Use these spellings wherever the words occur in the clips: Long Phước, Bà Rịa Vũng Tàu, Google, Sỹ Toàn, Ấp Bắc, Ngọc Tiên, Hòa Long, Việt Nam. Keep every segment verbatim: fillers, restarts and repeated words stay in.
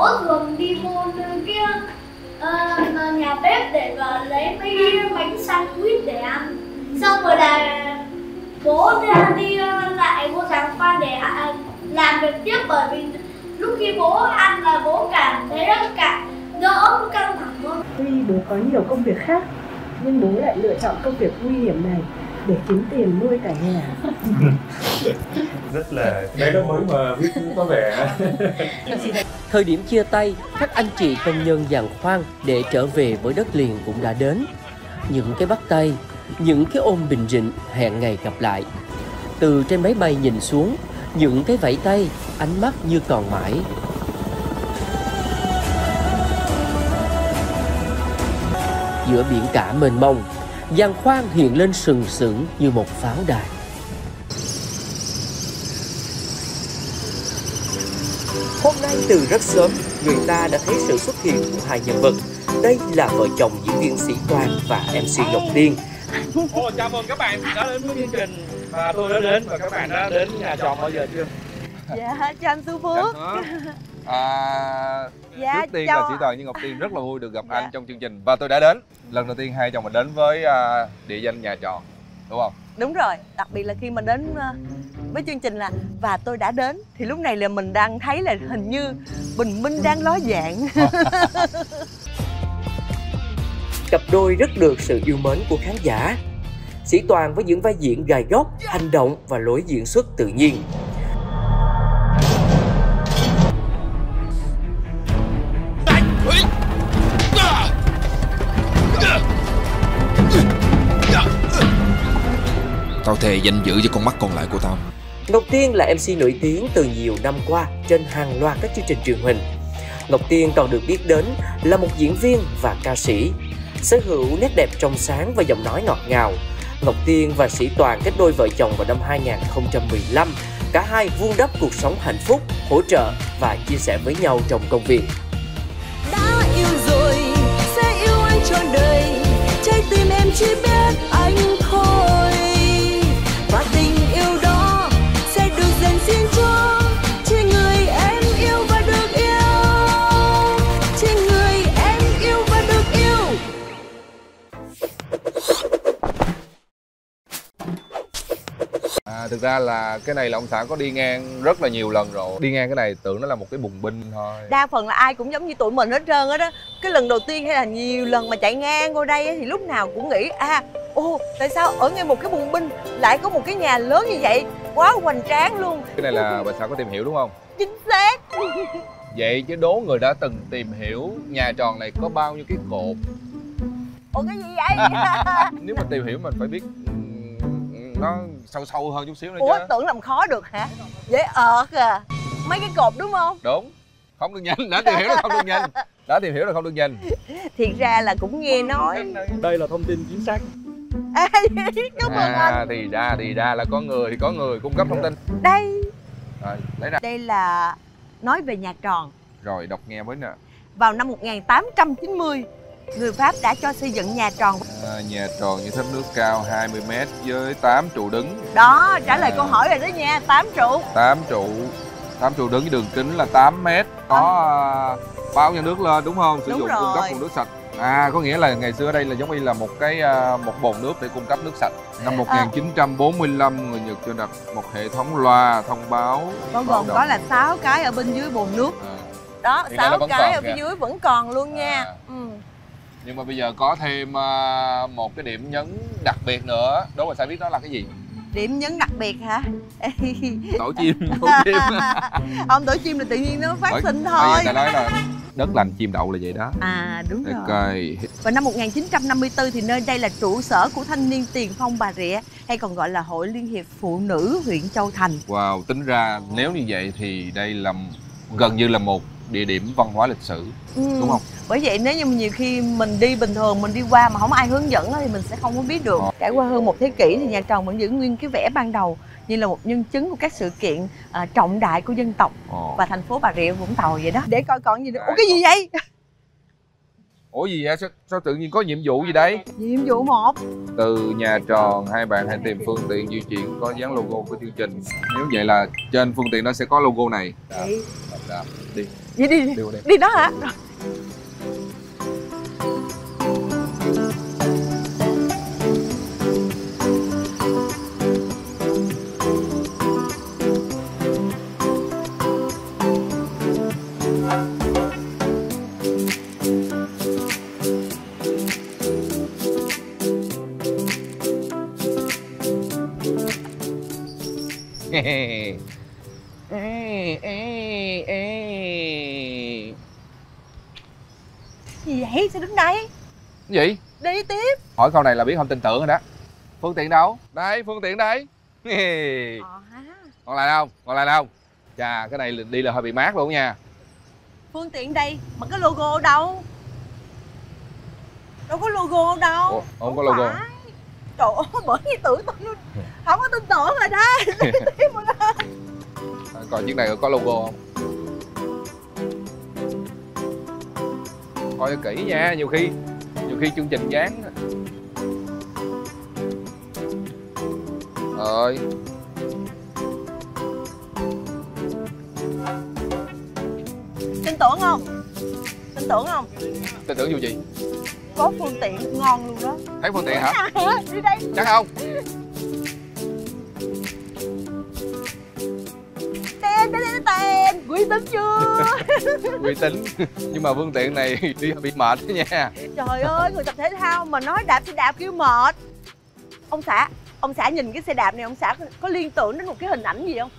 bố thường đi vô nơi kia uh, nhà bếp để và lấy mấy bánh sandwich để ăn. Xong rồi là bố ra đi lại vô giảng khoa để làm việc tiếp, bởi vì lúc khi bố ăn là bố cảm thấy rất cả đỡ căng thẳng hơn. Tuy bố có nhiều công việc khác nhưng bố lại lựa chọn công việc nguy hiểm này để kiếm tiền nuôi cả nhà. Rất là đấy đó mới mà biết có vẻ. Thời điểm chia tay, các anh chị công nhân giàn khoan để trở về với đất liền cũng đã đến. Những cái bắt tay, những cái ôm bình rịnh hẹn ngày gặp lại. Từ trên máy bay nhìn xuống, những cái vẫy tay, ánh mắt như còn mãi. Giữa biển cả mênh mông, giàn khoan hiện lên sừng sững như một pháo đài. Hôm nay từ rất sớm, người ta đã thấy sự xuất hiện của hai nhân vật. Đây là vợ chồng diễn viên Sỹ Toàn và em xê Ngọc Tiên. Ồ, chào mừng các bạn đã đến với chương trình mà tôi đã đến, và các bạn đã đến nhà trọ bao giờ chưa? Dạ, chào anh Xu Phước. À, dạ, trước tiên là Sỹ Toàn với Ngọc Tiên rất là vui được gặp dạ. anh trong chương trình. Và tôi đã đến, lần đầu tiên hai chồng mình đến với uh, địa danh nhà trọ, đúng không? Đúng rồi, đặc biệt là khi mà đến uh, với chương trình là và tôi đã đến. Thì lúc này là mình đang thấy là hình như bình minh đang ló dạng. Cặp đôi rất được sự yêu mến của khán giả. Sỹ Toàn với những vai diễn gài góc, hành động và lối diễn xuất tự nhiên. Tao thề danh dự cho con mắt còn lại của tao. Ngọc Tiên là em xê nổi tiếng từ nhiều năm qua trên hàng loạt các chương trình truyền hình. Ngọc Tiên còn được biết đến là một diễn viên và ca sĩ. Sở hữu nét đẹp trong sáng và giọng nói ngọt ngào, Ngọc Tiên và Sỹ Toàn kết đôi vợ chồng vào năm hai nghìn không trăm mười lăm. Cả hai vun đắp cuộc sống hạnh phúc, hỗ trợ và chia sẻ với nhau trong công việc. Đã yêu rồi, sẽ yêu anh trọn đời. Trái tim em chỉ biết anh thôi. Và tình yêu đó sẽ được dành riêng cho. À, thực ra là cái này là ông xã có đi ngang rất là nhiều lần rồi. Đi ngang cái này tưởng nó là một cái bùng binh thôi. Đa phần là ai cũng giống như tụi mình hết trơn hết á. Cái lần đầu tiên hay là nhiều lần mà chạy ngang qua đây thì lúc nào cũng nghĩ à, ô, tại sao ở ngay một cái bùng binh lại có một cái nhà lớn như vậy, quá hoành tráng luôn. Cái này là bà xã có tìm hiểu đúng không? Chính xác. Vậy chứ đố người đã từng tìm hiểu nhà tròn này có bao nhiêu cái cột? Ủa cái gì vậy? Nếu mà tìm hiểu mình phải biết nó sâu sâu hơn chút xíu nữa. Ủa, chứ tưởng làm khó được hả? Dễ ợt à. Mấy cái cột đúng không? Đúng. Không được nhìn, đã tìm hiểu là không được nhìn. Đã tìm hiểu là không được nhìn. Thiệt ra là cũng nghe nói. Đây là thông tin chính xác. À, cảm ơn à, anh. Thì ra, thì ra là có người, có người cung cấp thông tin. Đây. Rồi, lấy ra. Đây là nói về nhà tròn. Rồi, đọc nghe mới nè. Vào năm một nghìn tám trăm chín mươi, người Pháp đã cho xây dựng nhà tròn. À, nhà tròn như tháp nước cao hai mươi mét với tám trụ đứng. Đó, trả lời à, câu hỏi rồi đó nha, tám trụ. tám trụ, tám trụ đứng với đường kính là tám mét. Có à, bao nhà nước lên đúng không? Sử đúng dụng rồi. Cung cấp nguồn nước sạch. À, có nghĩa là ngày xưa đây là giống như là một cái một bồn nước để cung cấp nước sạch. Năm một nghìn chín trăm bốn mươi lăm, à, người Nhật cho đặt một hệ thống loa thông báo. Bao gồm có là sáu cái ở bên dưới bồn nước. À. Đó, sáu cái ở bên dưới vẫn còn luôn nha. À. Ừ. Nhưng mà bây giờ có thêm một cái điểm nhấn đặc biệt nữa. Đố bà xã biết đó là cái gì? Điểm nhấn đặc biệt hả? Tổ chim, tổ chim. Ông tổ chim là tự nhiên nó phát tổ... sinh thôi. Tại nói là đất lành chim đậu là vậy đó. À đúng rồi. Okay. Và năm một nghìn chín trăm năm mươi tư thì nơi đây là trụ sở của Thanh niên Tiền phong Bà Rịa, hay còn gọi là Hội Liên hiệp Phụ nữ huyện Châu Thành. Wow, tính ra nếu như vậy thì đây là gần như là một địa điểm văn hóa lịch sử, ừ, đúng không? Bởi vậy nếu như nhiều khi mình đi bình thường, mình đi qua mà không ai hướng dẫn thì mình sẽ không có biết được. Trải qua hơn một thế kỷ thì nhà tròn vẫn giữ nguyên cái vẻ ban đầu, như là một nhân chứng của các sự kiện à, trọng đại của dân tộc Ồ. và thành phố Bà Rịa Vũng Tàu vậy đó. Để coi còn gì nữa. Ủa cái gì vậy? Ủa gì vậy? Sao, sao tự nhiên có nhiệm vụ gì đấy? Nhiệm vụ một. Từ nhà tròn, hai bạn hãy tìm phương tiện di chuyển có dán logo của chương trình. Nếu vậy là trên phương tiện nó sẽ có logo này. Đấy. Dạ, đi. Đi đi. Đi, đi đó hả? Rồi. Ê, ê, ê. Gì vậy? Sao đứng đây? Gì? Đi tiếp. Hỏi câu này là biết không tin tưởng rồi đó. Phương tiện đâu? Đây, phương tiện đây. Ờ, hả? Còn lại không? Còn lại không? Chà, cái này đi là hơi bị mát luôn nha. Phương tiện đây, mà cái logo đâu? Đâu có logo đâu. Ủa, không, không có logo phải. Trời ơi, bởi vì tưởng tôi luôn. Không có tin tưởng rồi đó. Tiếp rồi đó. Còn chiếc này có logo không? Coi kỹ nha, nhiều khi nhiều khi chương trình dán. Rồi. Tin tưởng không? Tin tưởng không? Tin tưởng vô gì? Có phương tiện ngon luôn đó. Thấy phương tiện hả? Đi đây. Chắc không? Tên, tên, tên, tên. Uy tín chưa? Uy tín. Nhưng mà phương tiện này đi bị mệt đó nha. Trời ơi, người tập thể thao mà nói đạp xe đạp kêu mệt. Ông xã, ông xã nhìn cái xe đạp này, ông xã có liên tưởng đến một cái hình ảnh gì không?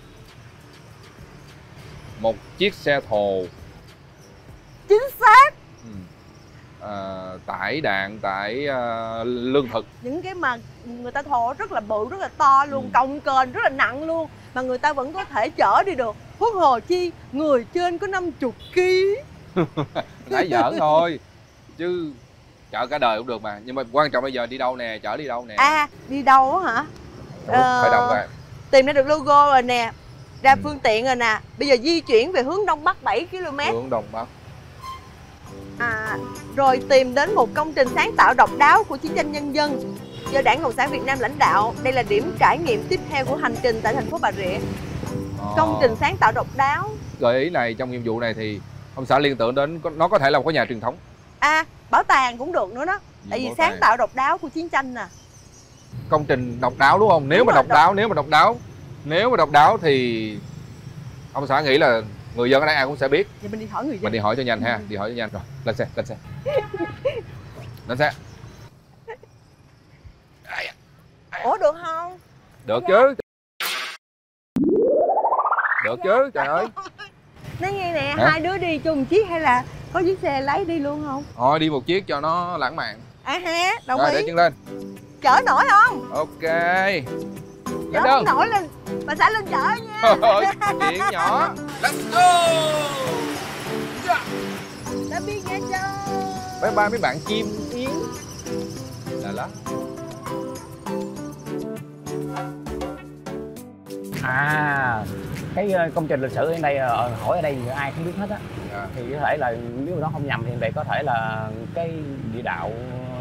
Một chiếc xe thồ. Chính xác. À, tải đạn, tải uh, lương thực. Những cái mà người ta thổ rất là bự, rất là to luôn, ừ. Cồng kềnh, rất là nặng luôn. Mà người ta vẫn có thể chở đi được. Huống hồ chi, người trên có năm mươi ký. Nãy giỡn thôi. Chứ chở cả đời cũng được mà. Nhưng mà quan trọng bây giờ đi đâu nè, chở đi đâu nè. À, đi đâu á hả? Đúng, ờ, phải động ra. Tìm ra được logo rồi nè. Ra ừ. Phương tiện rồi nè. Bây giờ di chuyển về hướng Đông Bắc bảy ki lô mét. Hướng Đông Bắc. À, rồi tìm đến một công trình sáng tạo độc đáo của chiến tranh nhân dân do Đảng Cộng sản Việt Nam lãnh đạo. Đây là điểm trải nghiệm tiếp theo của hành trình tại thành phố Bà Rịa. À, công trình sáng tạo độc đáo. Gợi ý này trong nhiệm vụ này thì ông xã liên tưởng đến nó có thể là một cái nhà truyền thống. À, bảo tàng cũng được nữa đó. Vì tại vì sáng tàng. Tạo độc đáo của chiến tranh nè. Công trình độc đáo đúng không? Nếu đúng mà độc, độc đáo, nếu mà độc đáo, nếu mà độc đáo thì ông xã nghĩ là người dân ở đây ai cũng sẽ biết. Vậy mình đi hỏi người dân. Mình đi hỏi cho nhanh ha, đi hỏi cho nhanh rồi. Lên xe, lên xe. Lên xe. Ủa được không? Được chứ. Được chứ, trời ơi. Nói nghe nè, hả? Hai đứa đi chung một chiếc hay là có chiếc xe lấy đi luôn không? Thôi đi một chiếc cho nó lãng mạn. À ha, đồng ý. Rồi để chân lên. Chở nổi không? Ok. Chở không nổi lên, bà xã lên chở nha. Thôi, chuyện nhỏ. Let's go. Yeah. Đã biết nghe chưa? Bye bye mấy bạn chim yến. Là lá. À, cái công trình lịch sử ở đây hỏi ở đây ai cũng biết hết á. Yeah. Thì có thể là nếu nó không nhầm thì đây có thể là cái địa đạo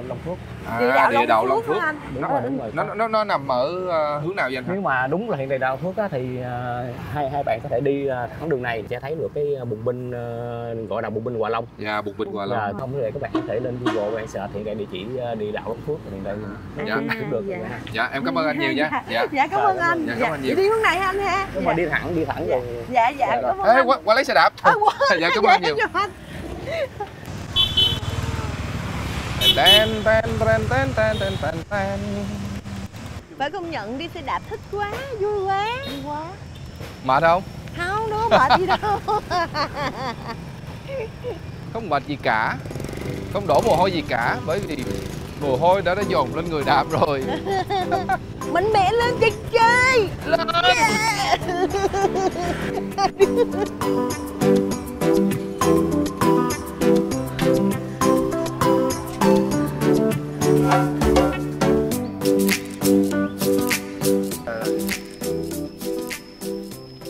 Long Phước. À, địa đạo, địa đạo Long Phước, Phước. Đúng nó, rồi, đúng rồi. Nó, nó, nó nằm ở uh, hướng nào vậy anh? Nếu mà đúng là hiện địa đạo Phước á, thì uh, hai hai bạn có thể đi uh, thẳng đường này sẽ thấy được cái bùng binh uh, gọi là bùng binh Hòa Long. Dạ, yeah, bùng binh Hòa Long. À, không thì các bạn có thể lên Google bạn search hiện tại địa chỉ uh, địa đạo Long Phước hiện tại cũng dạ. Được. Dạ. Dạ. Dạ, em cảm ơn anh nhiều nha. Dạ, dạ cảm ơn anh. Dạ, cảm ơn nhiều. Đi hướng này anh ha. Dạ. Mà đi thẳng, đi thẳng rồi. Dạ, dạ. Cảm ơn anh. Qua, qua lấy xe đạp. Dạ, cảm ơn nhiều. Tên, tên, tên, tên, tên, tên, tên, tên. Phải công nhận đi xe đạp thích quá, vui quá, vui quá. Mệt không? Không, đâu mệt gì đâu. Không mệt gì cả. Không đổ mồ hôi gì cả. Bởi vì mồ hôi đã đã dồn lên người đạp rồi. Mạnh mẽ lên chị chơi. Lên yeah.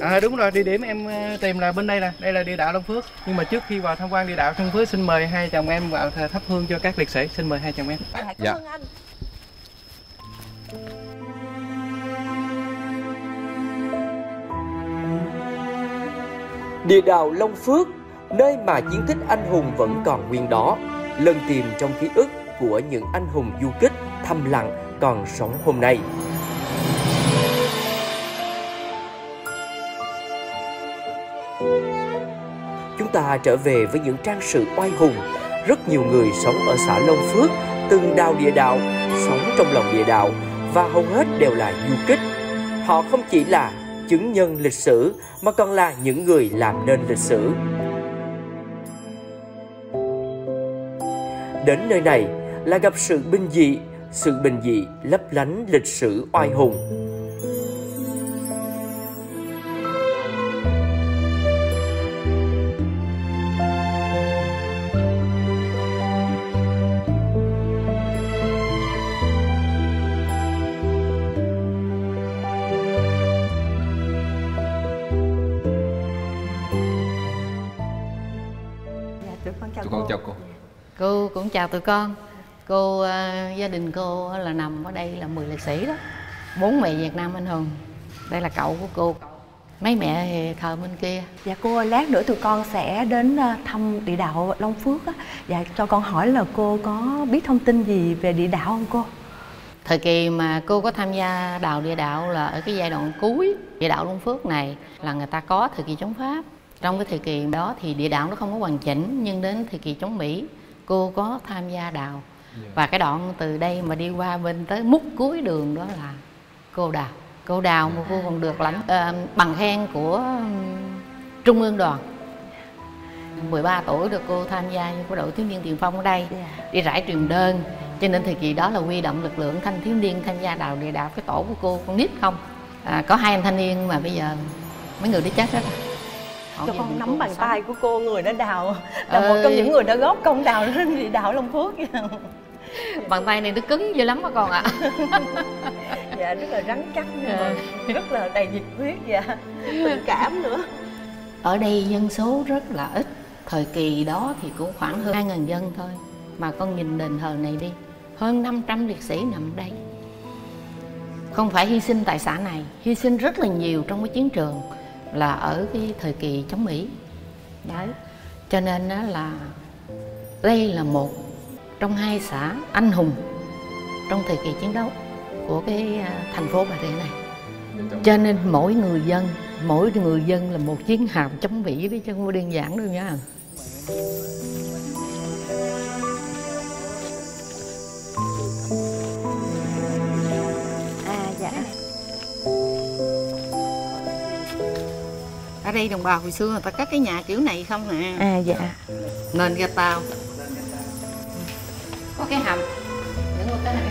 À, đúng rồi, địa điểm em tìm là bên đây nè, đây là địa đạo Long Phước. Nhưng mà trước khi vào tham quan địa đạo Long Phước, xin mời hai chồng em vào thắp hương cho các liệt sĩ. Xin mời hai chồng em. À, dạ. Anh. Địa đạo Long Phước, nơi mà chiến tích anh hùng vẫn còn nguyên đó, lần tìm trong ký ức của những anh hùng du kích thầm lặng còn sống hôm nay. Chúng ta trở về với những trang sử oai hùng. Rất nhiều người sống ở xã Long Phước từng đào địa đạo, sống trong lòng địa đạo và hầu hết đều là du kích. Họ không chỉ là chứng nhân lịch sử mà còn là những người làm nên lịch sử. Đến nơi này là gặp sự bình dị, sự bình dị lấp lánh lịch sử oai hùng. Cô cũng chào tụi con. Cô uh, gia đình cô là nằm ở đây là mười liệt sĩ đó, bốn mẹ Việt Nam anh hùng. Đây là cậu của cô, mấy mẹ thì thờ bên kia. Dạ cô, lát nữa tụi con sẽ đến thăm địa đạo Long Phước á. Dạ cho con hỏi là cô có biết thông tin gì về địa đạo không cô? Thời kỳ mà cô có tham gia đào địa đạo là ở cái giai đoạn cuối. Địa đạo Long Phước này là người ta có thời kỳ chống Pháp. Trong cái thời kỳ đó thì địa đạo nó không có hoàn chỉnh, nhưng đến thời kỳ chống Mỹ cô có tham gia đào. Và cái đoạn từ đây mà đi qua bên tới mút cuối đường đó là cô đào. Cô đào mà cô còn được lãnh uh, bằng khen của Trung ương Đoàn. mười ba tuổi được cô tham gia của đội thiếu niên tiền phong ở đây, đi rải truyền đơn. Cho nên thời kỳ đó là huy động lực lượng thanh thiếu niên tham gia đào địa đạo. Cái tổ của cô con nít không à, có hai anh thanh niên mà bây giờ mấy người đi chết hết. Cho con nắm bàn tay của cô, người đã đào là ờ... một trong những người đã góp công đào đến địa đạo Long Phước. Bàn tay này nó cứng dữ lắm đó con ạ. À. Dạ rất là rắn chắc, à. Rất là đầy nhiệt huyết, dạ tình cảm nữa. Ở đây dân số rất là ít, thời kỳ đó thì cũng khoảng hơn hai nghìn dân thôi. Mà con nhìn đền thờ này đi, hơn năm trăm liệt sĩ nằm đây. Không phải hy sinh tại xã này, hy sinh rất là nhiều trong cái chiến trường là ở cái thời kỳ chống Mỹ. Đấy. Cho nên đó là đây là một trong hai xã anh hùng trong thời kỳ chiến đấu của cái thành phố Bà Rịa này. Cho nên mỗi người dân, mỗi người dân là một chiến hạm chống Mỹ đấy, chứ không có đơn giản đâu nha. Ở đây đồng bào hồi xưa người ta cất cái nhà kiểu này không nè. À dạ. Nền gạch tàu. Có cái hầm. Những người cái này.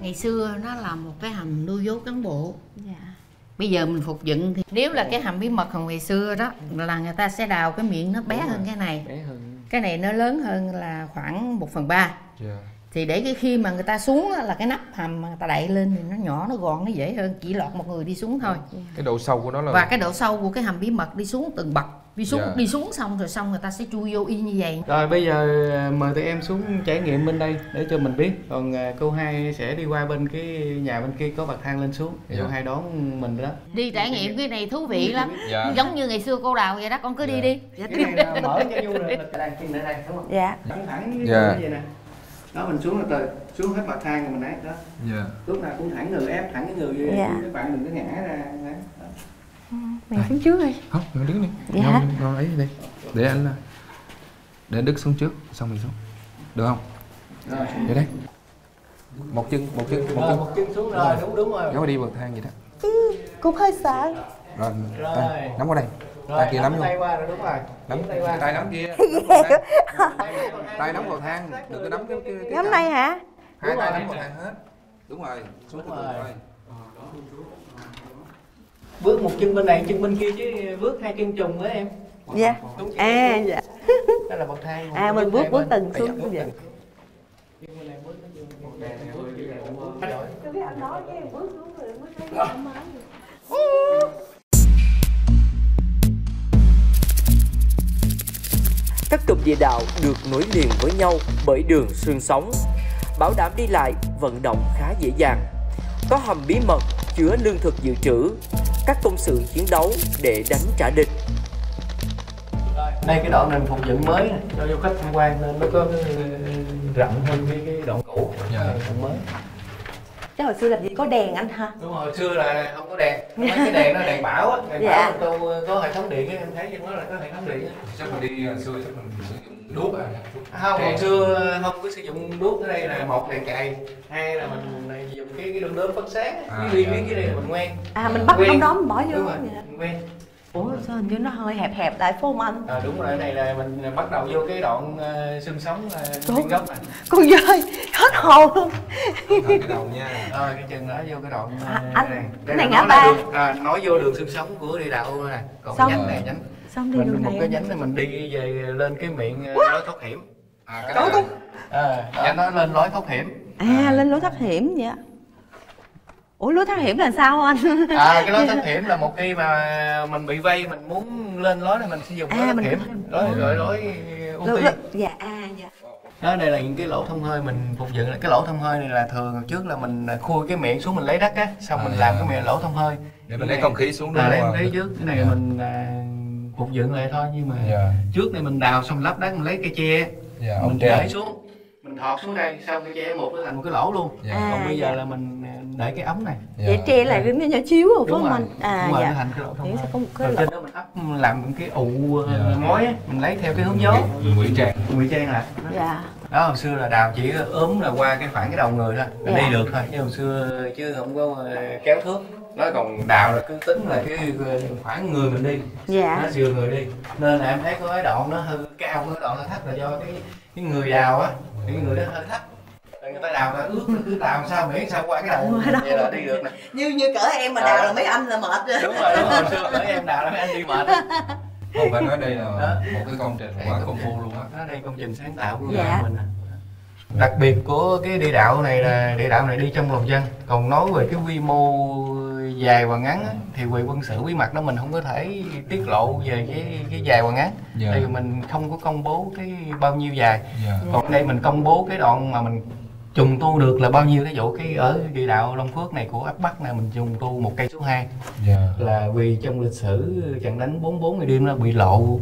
Ngày xưa nó là một cái hầm nuôi dốt cán bộ. Dạ. Bây giờ mình phục dựng thì nếu là cái hầm bí mật hồi ngày xưa đó là người ta sẽ đào cái miệng nó bé hơn cái này. Bé hơn. Cái này nó lớn hơn là khoảng một phần ba. Yeah. Thì để cái khi mà người ta xuống là cái nắp hầm mà người ta đậy lên thì nó nhỏ, nó gọn, nó dễ hơn, chỉ lọt một người đi xuống thôi. Yeah. Cái độ sâu của nó là và cái độ sâu của cái hầm bí mật đi xuống từng bậc, đi xuống. Yeah. Đi xuống xong rồi xong người ta sẽ chui vô y như vậy. Rồi bây giờ mời tụi em xuống trải nghiệm bên đây để cho mình biết. Còn cô hai sẽ đi qua bên cái nhà bên kia có bậc thang lên xuống. Yeah. Cô hai đón mình đó. Đi trải nghiệm cái này thú vị lắm. Yeah. Giống như ngày xưa cô đào vậy đó, con cứ. Yeah. Đi đi. Dạ. Cái này mở cho vô rồi. Đây đúng không? Dạ. Thẳng thẳng như vậy nè. Đó mình xuống là từ xuống hết bậc thang rồi mình ấy đó. Yeah. Lúc nào cũng thẳng người, ép thẳng cái người. Yeah. Các bạn đừng có ngã ra. Mình xuống trước đi. Không, mình đứng đi. Dạ. Không, con ấy đi. Để anh để anh Đức xuống trước, xong mình xuống. Được không? Rồi. Vậy đấy. Một chân, một chân, một chân. Một chân xuống rồi, rồi. Đúng đúng rồi. Giống đi bậc thang vậy đó. Ừ, cũng hơi sợ. Rồi, rồi. Tay, nắm vào đây. Rồi, tay kia nắm, nắm tay qua rồi, đúng rồi. Nắm tay qua. Tay nắm kia. Tay nắm vào thang, đừng có nắm cái cái. Nắm này hả? Hai tay nắm vào thang hết. Đúng rồi, xuống từ từ thôi. Bước một chân bên này, chân bên kia chứ bước hai chân trùng á em. Dạ. À dạ. Đó là bậc thang. À mình bước bước từng xuống như vậy. Cái biết anh nói với em bước xuống rồi mới thấy thoải mái. Các cụm địa đạo được nối liền với nhau bởi đường xương sống. bảo đảm đi lại, vận động khá dễ dàng. Có hầm bí mật chứa lương thực dự trữ, các công sự chiến đấu để đánh trả địch. Đây cái đoạn nền phục dựng mới này, cho du khách tham quan nên nó có cái rộng hơn cái, cái đoạn cũ. Dạ. Mới. Chứ hồi xưa làm gì có đèn anh ha? Đúng rồi, hồi xưa là không có đèn. Mấy cái đèn nó đèn bão á, đèn dạ. Bão tôi có hệ thống điện ấy, em thấy nó là có hệ thống điện. Chắc mình đi hồi xưa chắc mình sử dụng đuốc à? Không, hồi xưa không có sử dụng đuốc, ở đây là một đèn cày, hai là mình này, dùng cái cái đường đốm phát sáng, à, cái dạ. Cái này mình quen. À mình bắt ông đó mình bỏ vô. Mình quen. Ủa sao hình như nó hơi hẹp hẹp tại phố anh? À, đúng rồi, cái này là mình bắt đầu vô cái đoạn uh, xương sống uh, gốc này. Con dơi, hết hồn luôn. Cái đầu nha. Rồi, cái chừng đó vô cái đoạn uh, à, anh, này. Cái này ngã ba. À, nói vô đường xương sống của địa đạo nè. Còn xong, nhánh này nhánh. Xong đi mình, đường một này. Cái nhánh này mình đi về lên cái miệng uh, lối thoát hiểm. À, cái đó. À, nó lên lối thoát hiểm. À, à, lên lối thoát hiểm vậy. Ủa lối thoát hiểm là sao anh? À cái lối thoát hiểm là một khi mà mình bị vây mình muốn lên lối này mình sử dụng lối thoát hiểm. Đó là lối lối ưu tiên. Dạ a dạ. Đó đây là những cái lỗ thông hơi mình phục dựng là cái lỗ thông hơi này là thường trước là mình khui cái miệng xuống mình lấy đất á, xong à, mình làm cái miệng lỗ thông hơi để mình lấy không khí xuống đó. Lấy lấy trước cái này mình phục dựng lại thôi nhưng mà dạ. Trước này mình đào xong lắp đất mình lấy cây tre dạ, mình để xuống. Mình thọt xuống đây, xong cái tre một nó thành một cái lỗ luôn dạ. À, còn bây giờ dạ. Là mình để cái ống này dạ. Vậy tre là cái nhỏ xíu rồi phải không anh? À dạ. Nó thành cái lỗ thông sẽ có một cái lỗ. Trên đó mình ấp làm những cái ụ dạ. Mối á, mình lấy theo cái hướng gió ngụy trang ngụy trang là dạ. Đó hồi xưa là đào chỉ ốm là qua cái khoảng cái đầu người thôi dạ. Đi được thôi chứ hồi xưa chứ không có kéo thước. Nó còn đào là cứ tính là cái khoảng người mình đi dạ. Nó dừa người đi nên là em thấy có cái đoạn nó hơi cao, cái đoạn nó thấp là do cái cái người đào á, cái người đó hơi thấp. Người ta đào là ướt, cứ đào sao miễn sao qua cái đầu vậy là đi được nè. Như như cỡ em mà đào à. Là mấy anh là mệt rồi. Đúng rồi, đúng rồi. Xưa cỡ em đào là mấy anh đi mệt. Không phải nói đây là đó. Một cái công trình quá công phu luôn á. Đây công trình sáng tạo của dạ. Mình. Đặc biệt của cái địa đạo này là địa đạo này đi trong lòng dân. Còn nói về cái quy mô dài và ngắn á, thì về quân sự bí mật đó mình không có thể tiết lộ về cái cái dài và ngắn dạ. Thì mình không có công bố cái bao nhiêu dài dạ. Còn đây mình công bố cái đoạn mà mình trùng tu được là bao nhiêu. Ví dụ cái ở địa đạo Long Phước này của Ấp Bắc này mình trùng tu một cây số hai yeah. Là vì trong lịch sử trận đánh bốn mươi bốn ngày đêm nó bị lộ,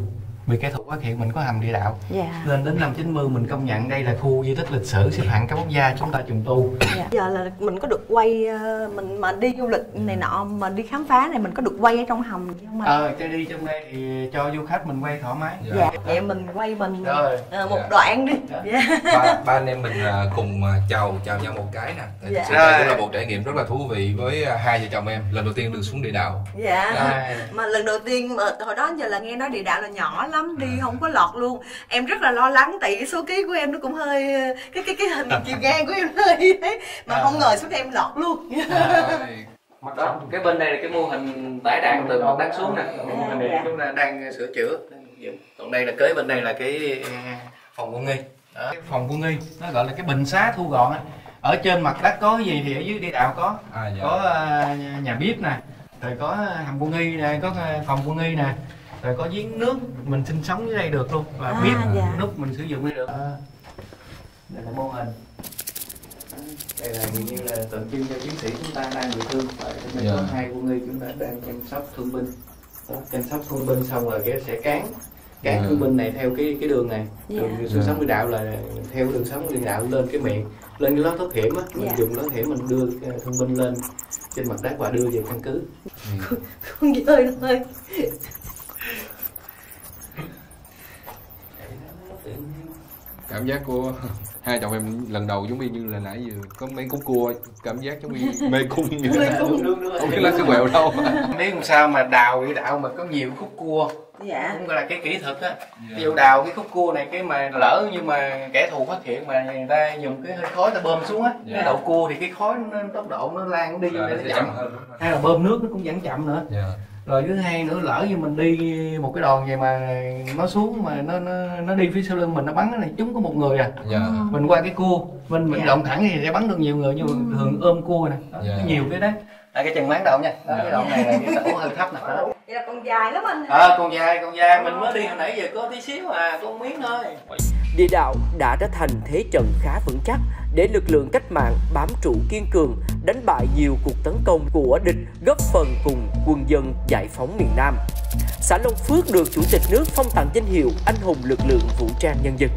bị kẻ thù phát hiện mình có hầm địa đạo yeah. Nên đến năm chín mươi mình công nhận đây là khu di tích lịch sử xếp hạng cấp quốc gia, chúng ta trùng tu yeah. Giờ là mình có được quay, mình mà đi du lịch này nọ mà đi khám phá này mình có được quay ở trong hầm không anh? Ờ, cho đi trong đây thì cho du khách mình quay thoải mái dạ. Yeah. Vậy mình quay mình rồi. Một yeah. Đoạn đi yeah. Yeah. Ba, ba anh em mình cùng chào chào nhau một cái nè tại yeah. Sự đây cũng là một trải nghiệm rất là thú vị với hai vợ chồng em lần đầu tiên được xuống địa đạo dạ yeah. Mà lần đầu tiên mà hồi đó giờ là nghe nói địa đạo là nhỏ lắm, đi không có lọt luôn. Em rất là lo lắng tại cái số ký của em nó cũng hơi cái cái cái hình chiều ngang của em hơi đấy mà à, không ngờ xuống đây em lọt luôn. Mặt đó, cái bên đây là cái mô hình tải đạn từ mặt đất xuống nè, à, chúng ta đang sửa chữa. Còn đây là kế bên đây là cái phòng quân nghi. Đó. Cái phòng quân nghi nó gọi là cái bình xá thu gọn á. Ở trên mặt đất có gì thì ở dưới địa đạo có. À, dạ. Có uh, nhà bếp nè, rồi có hầm quân nghi nè, có phòng quân nghi nè. Rồi có giếng nước mình sinh sống dưới đây được luôn và à, biết dạ. Nước mình sử dụng đây được à, đây là mô hình đây là hình như là tượng trưng cho chiến sĩ chúng ta đang bị thương và chúng ta có hai quân y chúng ta đang chăm sóc thương binh đó, chăm sóc thương binh xong rồi cái sẽ cán cán yeah. Thương binh này theo cái cái đường này đường yeah. Sự sống địa đạo là theo đường sống địa đạo lên cái miệng lên cái lối thoát hiểm á mình yeah. Dùng lối hiểm mình đưa thương binh lên trên mặt đất và đưa về căn cứ yeah. Con dơi thôi cảm giác của hai chồng em lần đầu giống như là nãy giờ có mấy con cua cảm giác giống như mê cung như thế này không biết là cái quẹo đâu mấy làm sao mà đào địa đạo mà có nhiều khúc cua dạ. Cũng gọi là cái kỹ thuật á dạ. Ví dụ đào cái khúc cua này cái mà lỡ nhưng mà kẻ thù phát hiện mà người ta dùng cái hơi khói ta bơm xuống á dạ. Cái đậu cua thì cái khói nó tốc độ nó lan đi dạ, nó chậm hay là bơm nước nó cũng vẫn chậm nữa dạ. Rồi thứ hai nữa lỡ như mình đi một cái đòn vậy mà nó xuống mà nó nó nó đi phía sau lưng mình nó bắn này chúng có một người à dạ. Mình qua cái cua mình mình dạ. Động thẳng thì sẽ bắn được nhiều người nhưng ừ. Thường ôm cua nè dạ. Nhiều cái đấy là cái chừng bán động nha đó, dạ. Cái đoạn này là cái tẩu hơi thấp nè vậy là còn dài lắm anh ờ à, còn dài còn dài mình mới đi hồi nãy giờ có tí xíu à có một miếng thôi. Địa đạo đã trở thành thế trận khá vững chắc để lực lượng cách mạng bám trụ kiên cường, đánh bại nhiều cuộc tấn công của địch, góp phần cùng quân dân giải phóng miền Nam. Xã Long Phước được Chủ tịch nước phong tặng danh hiệu Anh hùng lực lượng vũ trang nhân dân.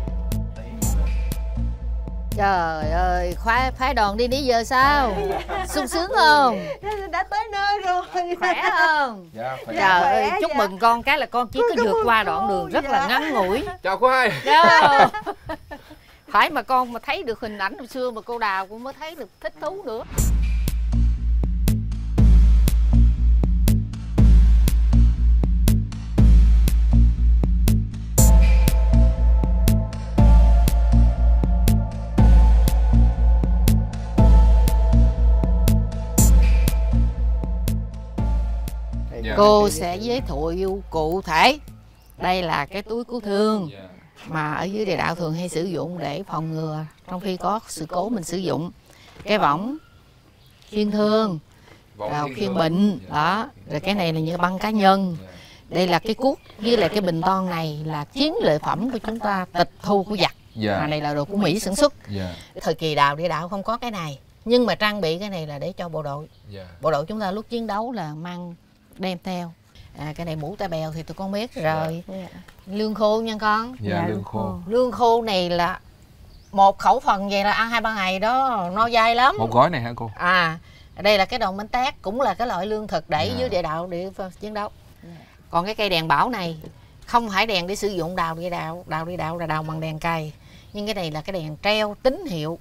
Trời ơi, khoái phái đòn đi nãy giờ sao? Sung sướng không? Đã tới nơi rồi. Khỏe không? Dạ, khỏe. Trời ơi, chúc dạ. mừng con cái là con chỉ có vượt qua đoạn đường rất dạ. là ngắn ngủi. Chào cô hai. Dạ. Phải mà con mà thấy được hình ảnh hồi xưa mà cô Đào cũng mới thấy được thích thú nữa. Cô sẽ giới thiệu cụ thể. Đây là cái túi cứu thương mà ở dưới địa đạo thường hay sử dụng để phòng ngừa trong khi có sự cố mình sử dụng. Cái võng khiên thương, vào khiên bệnh đó. Rồi cái này là những băng cá nhân. Đây là cái cuốc với lại cái bình ton này là chiến lợi phẩm của chúng ta tịch thu của giặc. Mà này là đồ của Mỹ sản xuất. Thời kỳ đào địa đạo không có cái này, nhưng mà trang bị cái này là để cho bộ đội. Bộ đội chúng ta lúc chiến đấu là mang đem theo. À, cái này mũ tai bèo thì tụi con biết rồi. Yeah. Lương khô nha con. Dạ, dạ lương khô. khô. Lương khô này là một khẩu phần vậy là ăn hai ba ngày đó no dai lắm. Một gói này hả cô? À, đây là cái đòn bánh tét cũng là cái loại lương thực để yeah. dưới địa đạo để chiến đấu. Yeah. Còn cái cây đèn bảo này không phải đèn để sử dụng đào địa đạo, đào địa đạo là đào bằng đèn cày. Nhưng cái này là cái đèn treo tín hiệu.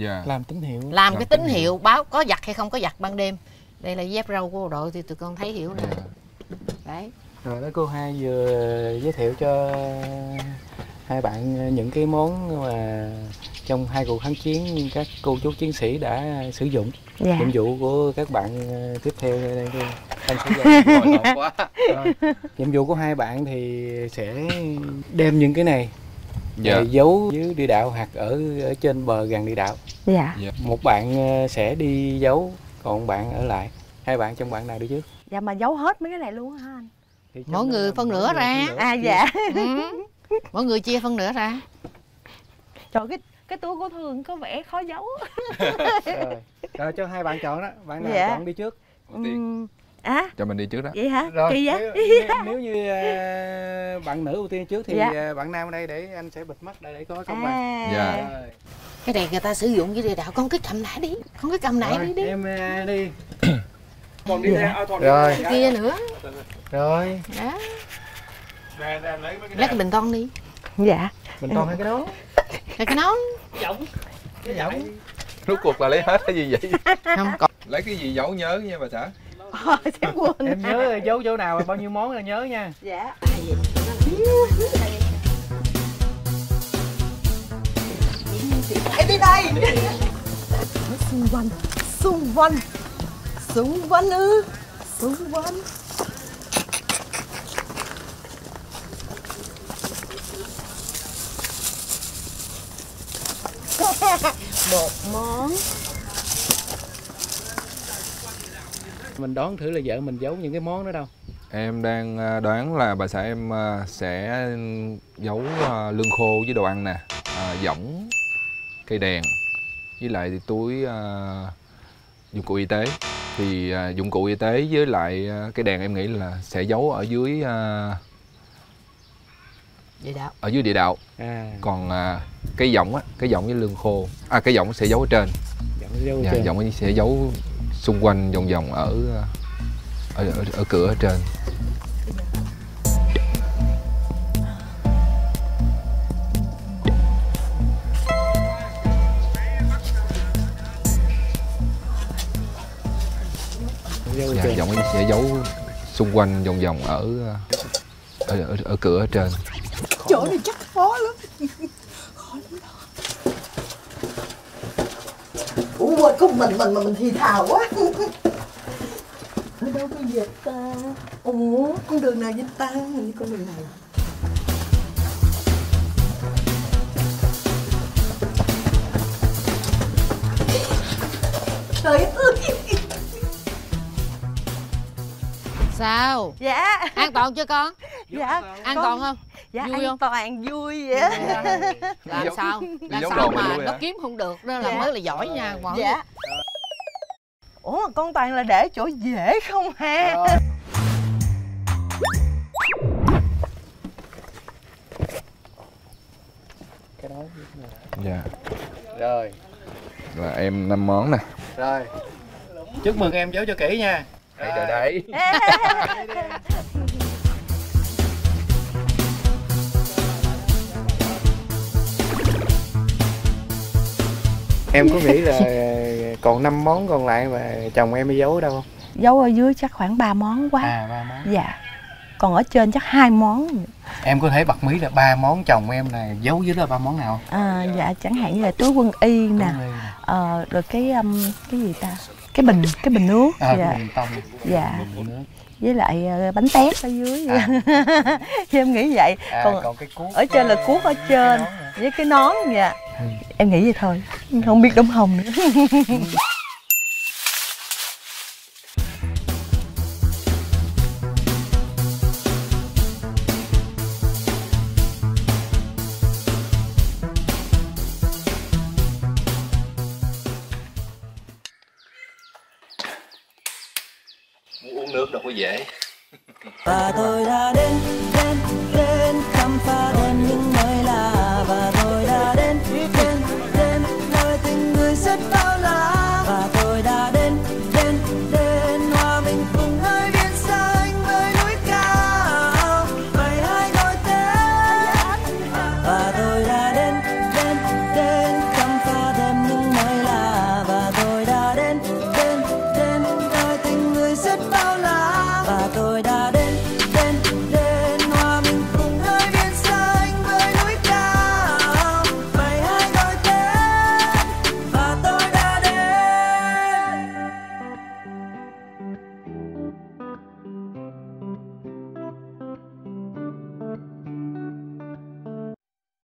Yeah. Làm tín hiệu. Làm, Làm cái tín, tín hiệu. hiệu báo có giặc hay không có giặc ban đêm. Đây là dép râu của bộ đội thì tụi con thấy hiểu nè. Đấy. Rồi đó, cô hai vừa giới thiệu cho hai bạn những cái món mà trong hai cuộc kháng chiến các cô chú chiến sĩ đã sử dụng. Dạ. Nhiệm vụ của các bạn tiếp theo đây cô. Anh sẽ dạy quá. Rồi. Nhiệm vụ của hai bạn thì sẽ đem những cái này dạ. giấu dưới địa đạo hoặc ở, ở trên bờ gần địa đạo. Dạ. dạ. Một bạn sẽ đi giấu, còn bạn ở lại. Hai bạn trong bạn nào đi trước? Dạ mà giấu hết mấy cái này luôn hả anh? Mỗi người phân nửa ra. À dạ. ừ. Mỗi người chia phân nửa ra. Trời, cái cái túi của Thường có vẻ khó giấu. Rồi. Rồi cho hai bạn chọn đó, bạn nào dạ. chọn đi trước? Uhm. À? Cho mình đi trước đó. Vậy hả? Rồi. Kỳ vậy? Nếu, nếu như uh, bạn nữ ưu tiên trước thì dạ. bạn nam ở đây để anh sẽ bịt mắt để, để có các à. bạn. Dạ. Rồi. Cái này người ta sử dụng với địa đạo, con cứ cầm lại đi, con cứ cầm lại rồi, đi đi. Em đi. Còn đi ra, còn rồi. Đi kia nữa. Rồi. Đó. Lấy cái bình ton đi. Dạ. Bình ton hay cái đó? Hay cái nón. Giọng. Cái giọng. Rốt cuộc là lấy hết cái gì vậy? Không còn. Lấy cái gì giấu nhớ nha bà xã. Ờ, sẽ quên. Em nhớ giấu chỗ nào bao nhiêu món là nhớ nha. Dạ. Hãy đi đây. Xung quanh, xung quanh, xung quanh ư, xung quanh. Một món. Mình đoán thử là vợ mình giấu những cái món đó đâu? Em đang đoán là bà xã em sẽ giấu lương khô với đồ ăn nè, à, võng, cây đèn với lại túi uh, dụng cụ y tế. Thì uh, dụng cụ y tế với lại uh, cái đèn em nghĩ là sẽ giấu ở dưới uh, địa đạo. Ở dưới địa đạo. À. Còn uh, cái võng á, cái võng với lương khô. À cái võng sẽ giấu ở trên. Võng dạ, võng sẽ giấu xung quanh vòng vòng ở ở, ở, ở cửa ở trên. Dạ, giọng ấy sẽ giấu xung quanh vòng vòng ở ở, ở, ở cửa ở trên. Chỗ này chắc khó lắm. Khó lắm đó. Ủa, có mình mình mà mình thì thào quá. Ở đâu có vệt ta? Ủa, con đường nào với ta? Hình như con đường này. Trời ơi. Sao? Dạ. An toàn chưa con? Dạ. Ăn con... còn không? Dạ, vui không? Toàn vui vậy. Làm sao? Làm sao mà nó kiếm không được đó là dạ. mới là giỏi nha. Dạ. Ủa con Toàn là để chỗ dễ không ha? Ờ. Cái đó dạ. Rồi. Là em năm món nè. Rồi. Chúc mừng em giấu cho kỹ nha. Đấy rồi đấy. Em có nghĩ là còn năm món còn lại mà chồng em đi giấu ở đâu không? Giấu ở dưới chắc khoảng ba món quá. À ba món. Dạ. Còn ở trên chắc hai món. Em có thể bật mí là ba món chồng em là giấu dưới là ba món nào? À, dạ chẳng hạn như là túi quân y nè, ờ, rồi cái um, cái gì ta? Cái bình cái bình nước. À, dạ. Bình tông. Dạ. Bình nước. Với lại bánh tét ở dưới. À. Em nghĩ vậy. À, còn, còn cái cuốc ở trên là cuốc ở trên với cái nón nha. Ừ. Em nghĩ vậy thôi, không biết đống hồng nữa. Dễ. Và tôi đã đến, đến, đến khám phá thêm những nơi lạ. Và tôi đã đến, đến, đến nơi tình người rất bao la. Và tôi đã đến, đến, đến